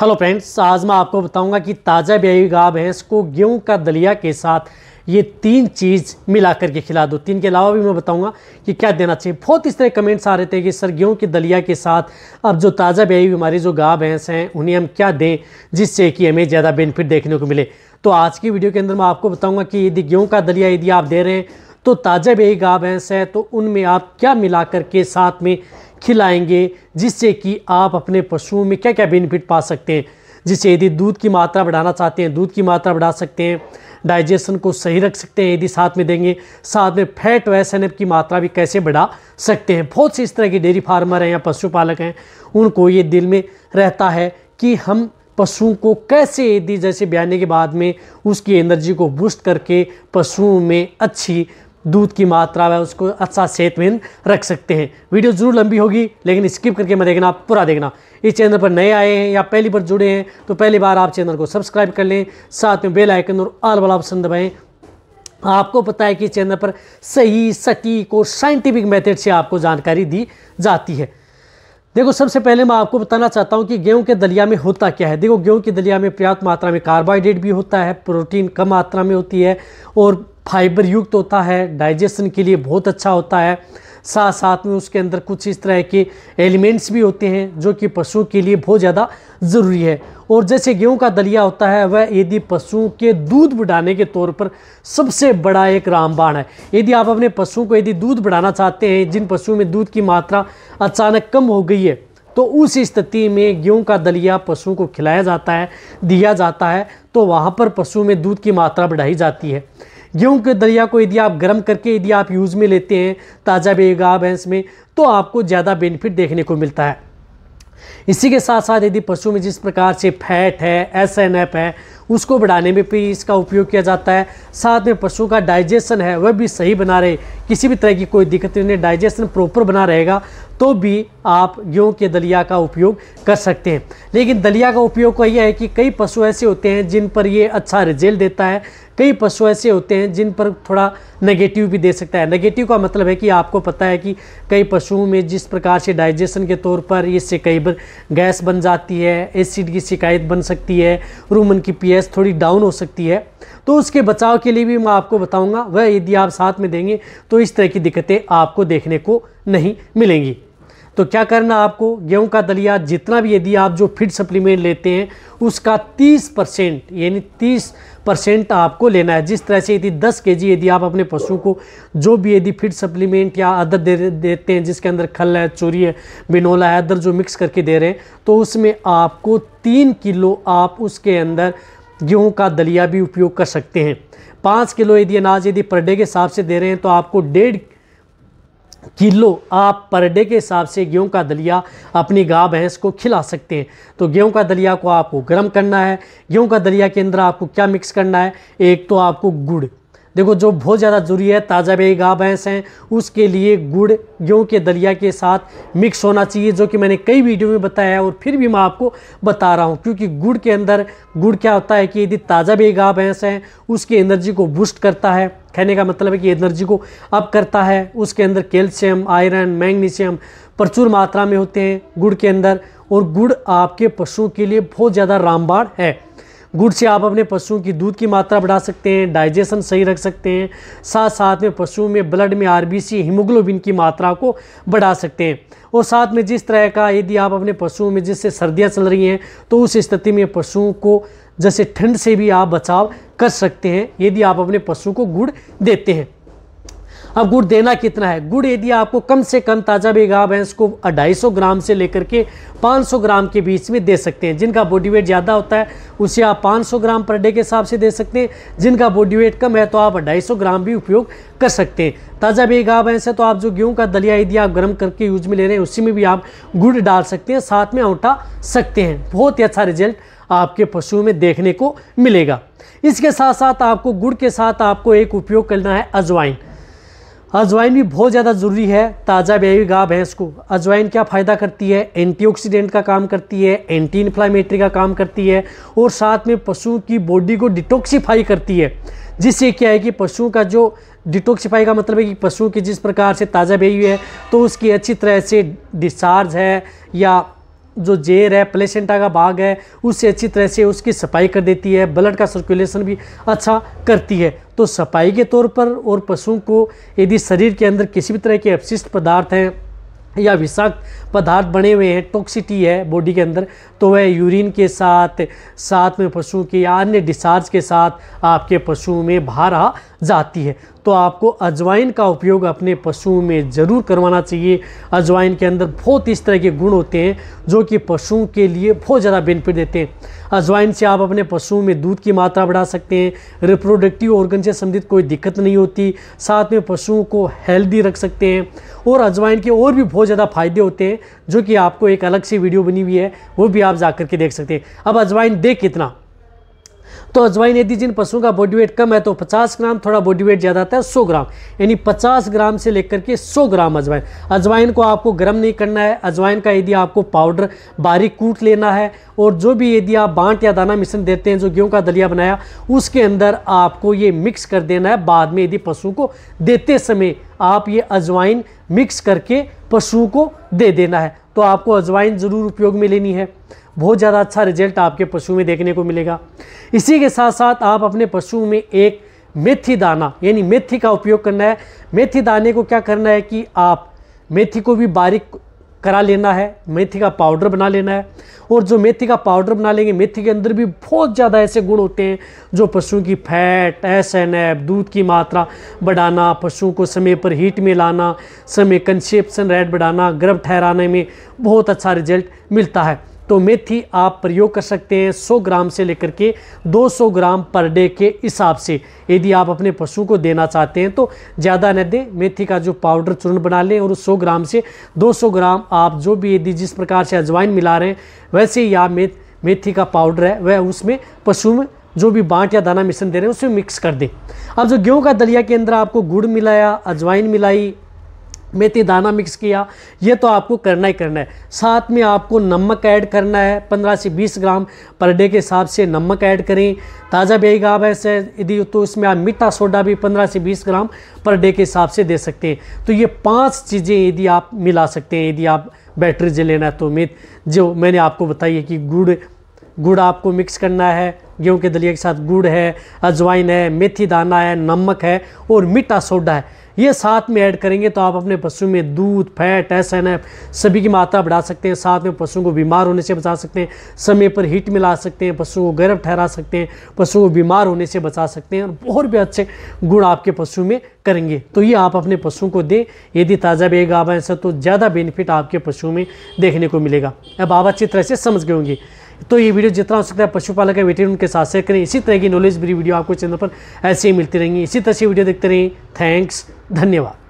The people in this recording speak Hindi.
हेलो फ्रेंड्स, आज मैं आपको बताऊंगा कि ताज़ा ब्याई गाय भैंस को गेहूं का दलिया के साथ ये तीन चीज़ मिलाकर के खिला दो। तीन के अलावा भी मैं बताऊंगा कि क्या देना चाहिए। बहुत इस तरह कमेंट्स आ रहे थे कि सर गेहूं के दलिया के साथ अब जो ताज़ा ब्याई हमारी जो गाय भैंस हैं उन्हें हम क्या दें जिससे कि हमें ज़्यादा बेनिफिट देखने को मिले। तो आज की वीडियो के अंदर मैं आपको बताऊँगा कि यदि गेहूँ का दलिया यदि आप दे रहे हैं तो ताज़ा ब्याई गाय भैंस है तो उनमें आप क्या मिलाकर के साथ में खिलाएंगे जिससे कि आप अपने पशुओं में क्या क्या बेनिफिट पा सकते हैं। जिससे यदि दूध की मात्रा बढ़ाना चाहते हैं दूध की मात्रा बढ़ा सकते हैं, डाइजेशन को सही रख सकते हैं यदि साथ में देंगे, साथ में फैट व SNF की मात्रा भी कैसे बढ़ा सकते हैं। बहुत से इस तरह के डेयरी फार्मर हैं या पशुपालक हैं उनको ये दिल में रहता है कि हम पशुओं को कैसे यदि जैसे ब्याने के बाद में उसकी एनर्जी को बूस्ट करके पशुओं में अच्छी दूध की मात्रा है उसको अच्छा सेहतमंद रख सकते हैं। वीडियो जरूर लंबी होगी लेकिन स्किप करके मत देखना, पूरा देखना। इस चैनल पर नए आए हैं या पहली बार जुड़े हैं तो पहली बार आप चैनल को सब्सक्राइब कर लें, साथ में बेल आइकन और ऑल वाला ऑप्शन दबाएं। आपको पता है कि चैनल पर सही सटीक और साइंटिफिक मेथड से आपको जानकारी दी जाती है। देखो, सबसे पहले मैं आपको बताना चाहता हूं कि गेहूं के दलिया में होता क्या है। देखो, गेहूं के दलिया में पर्याप्त मात्रा में कार्बोहाइड्रेट भी होता है, प्रोटीन कम मात्रा में होती है और फाइबर युक्त होता है, डाइजेशन के लिए बहुत अच्छा होता है। साथ साथ में उसके अंदर कुछ इस तरह के एलिमेंट्स भी होते हैं जो कि पशुओं के लिए बहुत ज़्यादा ज़रूरी है। और जैसे गेहूं का दलिया होता है वह यदि पशुओं के दूध बढ़ाने के तौर पर सबसे बड़ा एक रामबाण है। यदि आप अपने पशुओं को यदि दूध बढ़ाना चाहते हैं, जिन पशुओं में दूध की मात्रा अचानक कम हो गई है तो उस स्थिति में गेहूं का दलिया पशुओं को खिलाया जाता है, दिया जाता है तो वहाँ पर पशुओं में दूध की मात्रा बढ़ाई जाती है। गेहूं के दलिया को यदि आप गर्म करके यदि आप यूज़ में लेते हैं ताज़ा ब्याई गाय भैंस में तो आपको ज़्यादा बेनिफिट देखने को मिलता है। इसी के साथ साथ यदि पशु में जिस प्रकार से फैट है, SNF है, उसको बढ़ाने में भी इसका उपयोग किया जाता है। साथ में पशु का डाइजेशन है वह भी सही बना रहे, किसी भी तरह की कोई दिक्कत नहीं, डाइजेशन प्रॉपर बना रहेगा तो भी आप गेहूं के दलिया का उपयोग कर सकते हैं। लेकिन दलिया का उपयोग का यह है कि कई पशु ऐसे होते हैं जिन पर ये अच्छा रिजल्ट देता है, कई पशु ऐसे होते हैं जिन पर थोड़ा नेगेटिव भी दे सकता है। नेगेटिव का मतलब है कि आपको पता है कि कई पशुओं में जिस प्रकार से डाइजेशन के तौर पर इससे कई बार गैस बन जाती है, एसिड की शिकायत बन सकती है, रूमन की pH थोड़ी डाउन हो सकती है, तो उसके बचाव के लिए भी मैं आपको बताऊंगा। वह यदि आप साथ में देंगे तो इस तरह की दिक्कतें आपको देखने को नहीं मिलेंगी। तो क्या करना, आपको गेहूं का दलिया जितना भी यदि आप जो फीड सप्लीमेंट लेते हैं उसका 30% यानी 30% आपको लेना है। जिस तरह से यदि 10 kg यदि आप अपने पशु को जो भी यदि फीड सप्लीमेंट या अदर देते हैं जिसके अंदर खल है, चूरी है, बिनोला है, अदर जो मिक्स करके दे रहे हैं तो उसमें आपको 3 किलो आप उसके अंदर गेहूं का दलिया भी उपयोग कर सकते हैं। 5 किलो यदि अनाज यदि पर डे के हिसाब से दे रहे हैं तो आपको 1.5 किलो आप पर डे के हिसाब से गेहूं का दलिया अपनी गाय भैंस को खिला सकते हैं। तो गेहूं का दलिया को आपको गर्म करना है। गेहूं का दलिया के अंदर आपको क्या मिक्स करना है, एक तो आपको गुड़, देखो जो बहुत ज़्यादा ज़रूरी है, ताज़ा ब्याई गाय भैंस हैं उसके लिए गुड़ गेहूं के दलिया के साथ मिक्स होना चाहिए, जो कि मैंने कई वीडियो में बताया है और फिर भी मैं आपको बता रहा हूं। क्योंकि गुड़ के अंदर, गुड़ क्या होता है कि यदि ताज़ा ब्याई गाय भैंस हैं उसकी एनर्जी को बूस्ट करता है, कहने का मतलब है कि एनर्जी को अप करता है। उसके अंदर कैल्शियम, आयरन, मैग्नीशियम प्रचुर मात्रा में होते हैं गुड़ के अंदर और गुड़ आपके पशुओं के लिए बहुत ज़्यादा रामबाण है। गुड़ से आप अपने पशुओं की दूध की मात्रा बढ़ा सकते हैं, डाइजेशन सही रख सकते हैं, साथ साथ में पशुओं में ब्लड में RBC हीमोग्लोबिन की मात्रा को बढ़ा सकते हैं। और साथ में जिस तरह का यदि आप अपने पशुओं में जिससे सर्दियां चल रही हैं तो उस स्थिति में पशुओं को जैसे ठंड से भी आप बचाव कर सकते हैं यदि आप अपने पशु को गुड़ देते हैं। अब गुड़ देना कितना है, गुड़ यदि आपको कम से कम ताज़ा ब्याई गाय भैंस को 250 ग्राम से लेकर के 500 ग्राम के बीच में दे सकते हैं। जिनका बॉडी वेट ज़्यादा होता है उसे आप 500 ग्राम पर डे के हिसाब से दे सकते हैं, जिनका बॉडी वेट कम है तो आप 250 ग्राम भी उपयोग कर सकते हैं। ताज़ा ब्याई गाय भैंस है तो आप जो गेहूँ का दलिया यदि आप गर्म करके यूज में ले रहे हैं उसी में भी आप गुड़ डाल सकते हैं, साथ में औंटा सकते हैं। बहुत ही अच्छा रिजल्ट आपके पशुओं में देखने को मिलेगा। इसके साथ साथ आपको गुड़ के साथ आपको एक उपयोग करना है अजवाइन। अजवाइन भी बहुत ज़्यादा ज़रूरी है ताज़ा ब्याई गाय भैंस को। अजवाइन क्या फ़ायदा करती है, एंटीऑक्सीडेंट का काम करती है, एंटी इन्फ्लामेटरी का काम करती है और साथ में पशुओं की बॉडी को डिटॉक्सीफाई करती है। जिससे क्या है कि पशुओं का जो डिटॉक्सीफाई का मतलब है कि पशुओं की जिस प्रकार से ताज़ा ब्याई है तो उसकी अच्छी तरह से डिस्चार्ज है या जो जेर है, प्लेसेंटा का भाग है, उससे अच्छी तरह से उसकी सफाई कर देती है, ब्लड का सर्कुलेशन भी अच्छा करती है। तो सफाई के तौर पर और पशुओं को यदि शरीर के अंदर किसी भी तरह के अपशिष्ट पदार्थ हैं या विषाक्त पदार्थ बने हुए हैं, टॉक्सिटी है बॉडी के अंदर, तो वह यूरिन के साथ में पशुओं के या अन्य डिस्चार्ज के साथ आपके पशुओं में बाहर आ जाती है। तो आपको अजवाइन का उपयोग अपने पशुओं में ज़रूर करवाना चाहिए। अजवाइन के अंदर बहुत इस तरह के गुण होते हैं जो कि पशुओं के लिए बहुत ज़्यादा बेनिफिट देते हैं। अजवाइन से आप अपने पशुओं में दूध की मात्रा बढ़ा सकते हैं, रिप्रोडक्टिव ऑर्गन से संबंधित कोई दिक्कत नहीं होती, साथ में पशुओं को हेल्दी रख सकते हैं। और अजवाइन के और भी बहुत ज़्यादा फायदे होते हैं जो कि आपको एक अलग सी वीडियो बनी हुई है, वो भी आप जा कर के देख सकते हैं। अब अजवाइन दे कितना, तो अजवाइन यदि जिन पशुओं का बॉडी वेट कम है तो 50 ग्राम, थोड़ा बॉडी वेट ज़्यादा आता है 100 ग्राम, यानी 50 ग्राम से लेकर के 100 ग्राम अजवाइन। अजवाइन को आपको गर्म नहीं करना है। अजवाइन का यदि आपको पाउडर बारीक कूट लेना है, और जो भी यदि आप बांट या दाना मिश्रण देते हैं, जो गेहूं का दलिया बनाया, उसके अंदर आपको ये मिक्स कर देना है। बाद में यदि पशु को देते समय आप ये अजवाइन मिक्स करके पशु को दे देना है। तो आपको अजवाइन ज़रूर उपयोग में लेनी है, बहुत ज़्यादा अच्छा रिजल्ट आपके पशु में देखने को मिलेगा। इसी के साथ साथ आप अपने पशु में एक मेथी दाना यानी मेथी का उपयोग करना है। मेथी दाने को क्या करना है कि आप मेथी को भी बारीक करा लेना है, मेथी का पाउडर बना लेना है। और जो मेथी का पाउडर बना लेंगे, मेथी के अंदर भी बहुत ज़्यादा ऐसे गुण होते हैं जो पशुओं की फैट, एसएनएफ, दूध की मात्रा बढ़ाना, पशुओं को समय पर हीट में लाना, समय कंसेप्शन रेट बढ़ाना, गर्भ ठहराने में बहुत अच्छा रिजल्ट मिलता है। तो मेथी आप प्रयोग कर सकते हैं 100 ग्राम से लेकर के 200 ग्राम पर डे के हिसाब से। यदि आप अपने पशु को देना चाहते हैं तो ज़्यादा न दें, मेथी का जो पाउडर चूर्ण बना लें और 100 ग्राम से 200 ग्राम आप जो भी यदि जिस प्रकार से अजवाइन मिला रहे हैं वैसे ही आप मेथी का पाउडर है वह उसमें पशु में जो भी बाँट या दाना मिश्रण दे रहे हैं उसमें मिक्स कर दें। अब जो गेहूँ का दलिया के अंदर आपको गुड़ मिलाया, अजवाइन मिलाई, मेथी दाना मिक्स किया, ये तो आपको करना ही करना है। साथ में आपको नमक ऐड करना है, 15 से 20 ग्राम पर डे के हिसाब से नमक ऐड करें। ताज़ा बेई गाब ऐसे यदि तो इसमें आप मीठा सोडा भी 15 से 20 ग्राम पर डे के हिसाब से दे सकते हैं। तो ये 5 चीज़ें यदि आप मिला सकते हैं यदि आप बैटरी जो लेना है। तो जो मैंने आपको बताई है कि गुड़ आपको मिक्स करना है, गेहूं के दलिया के साथ गुड़ है, अजवाइन है, मेथी दाना है, नमक है और मीठा सोडा है, ये साथ में ऐड करेंगे तो आप अपने पशु में दूध, फैट, एसएनएफ सभी की मात्रा बढ़ा सकते हैं। साथ में पशु को बीमार होने से बचा सकते हैं, समय पर हीट मिला सकते हैं, पशु को गर्भ ठहरा सकते हैं, पशु को बीमार होने से बचा सकते हैं और बहुत भी अच्छे गुण आपके पशु में करेंगे। तो ये आप अपने पशु को दें यदि ताज़ा बेग आवा ऐसा, तो ज़्यादा बेनिफिट आपके पशु में देखने को मिलेगा। अब आप अच्छी तरह से समझ गए होंगे। तो ये वीडियो जितना हो सकता है पशुपालक या वेटरनरी उनके साथ शेयर करें। इसी तरह की नॉलेज भरी वीडियो आपको चैनल पर ऐसे ही मिलती रहेंगी। इसी तरह से वीडियो देखते रहें। थैंक्स, धन्यवाद।